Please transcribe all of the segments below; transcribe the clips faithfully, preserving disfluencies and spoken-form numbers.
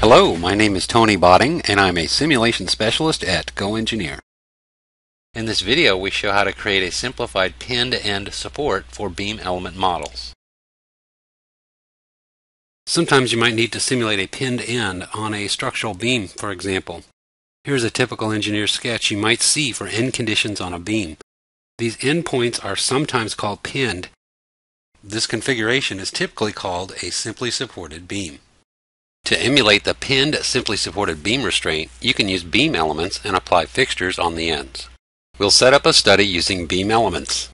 Hello, my name is Tony Botting and I'm a simulation specialist at GoEngineer. In this video we show how to create a simplified pin-to-end support for BEAM element models. Sometimes you might need to simulate a pinned end on a structural beam, for example. Here's a typical engineer sketch you might see for end conditions on a beam. These endpoints are sometimes called pinned. This configuration is typically called a simply supported beam. To emulate the pinned simply supported beam restraint, you can use beam elements and apply fixtures on the ends. We'll set up a study using beam elements.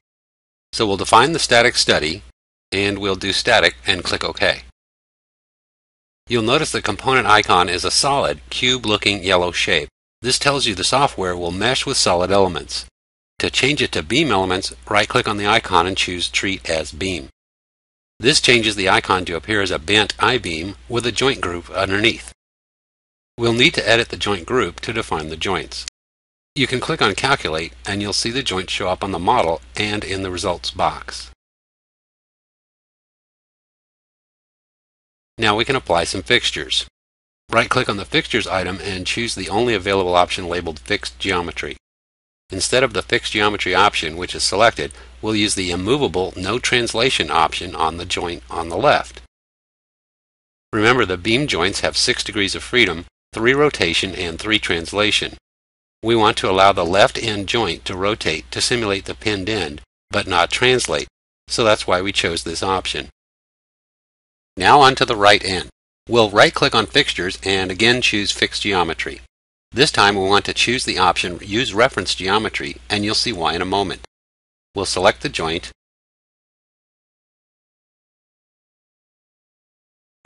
So we'll define the static study, and we'll do static and click OK. You'll notice the component icon is a solid, cube-looking yellow shape. This tells you the software will mesh with solid elements. To change it to beam elements, right-click on the icon and choose Treat as Beam. This changes the icon to appear as a bent I-beam with a joint group underneath. We'll need to edit the joint group to define the joints. You can click on Calculate and you'll see the joints show up on the model and in the results box. Now we can apply some fixtures. Right-click on the Fixtures item and choose the only available option labeled Fixed Geometry. Instead of the Fixed Geometry option, which is selected, we'll use the immovable No Translation option on the joint on the left. Remember, the beam joints have six degrees of freedom, three rotation, and three translation. We want to allow the left end joint to rotate to simulate the pinned end, but not translate, so that's why we chose this option. Now onto the right end. We'll right-click on Fixtures and again choose Fixed Geometry. This time we want to choose the option Use Reference Geometry, and you'll see why in a moment. We'll select the joint,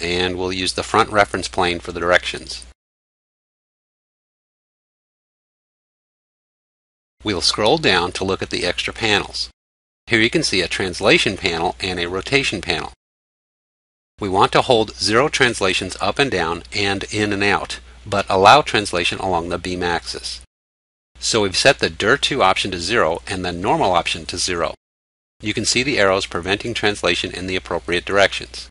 and we'll use the front reference plane for the directions. We'll scroll down to look at the extra panels. Here you can see a translation panel and a rotation panel. We want to hold zero translations up and down and in and out, but allow translation along the beam axis. So we've set the dir two option to zero and the normal option to zero. You can see the arrows preventing translation in the appropriate directions.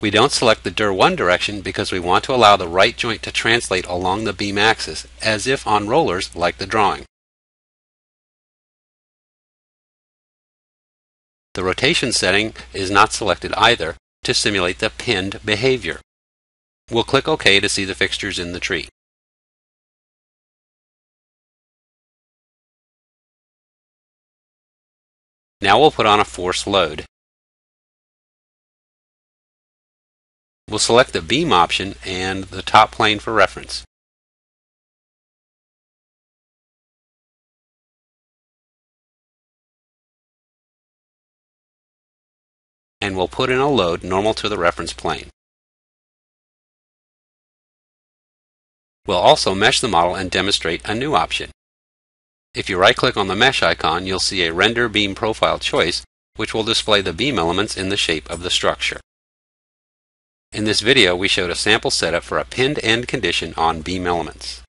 We don't select the dir one direction because we want to allow the right joint to translate along the beam axis as if on rollers like the drawing. The rotation setting is not selected either, to simulate the pinned behavior. We'll click OK to see the fixtures in the tree. Now we'll put on a force load. We'll select the beam option and the top plane for reference. And we'll put in a load normal to the reference plane. We'll also mesh the model and demonstrate a new option. If you right-click on the mesh icon, you'll see a Render Beam Profile choice, which will display the beam elements in the shape of the structure. In this video, we showed a sample setup for a pinned end condition on beam elements.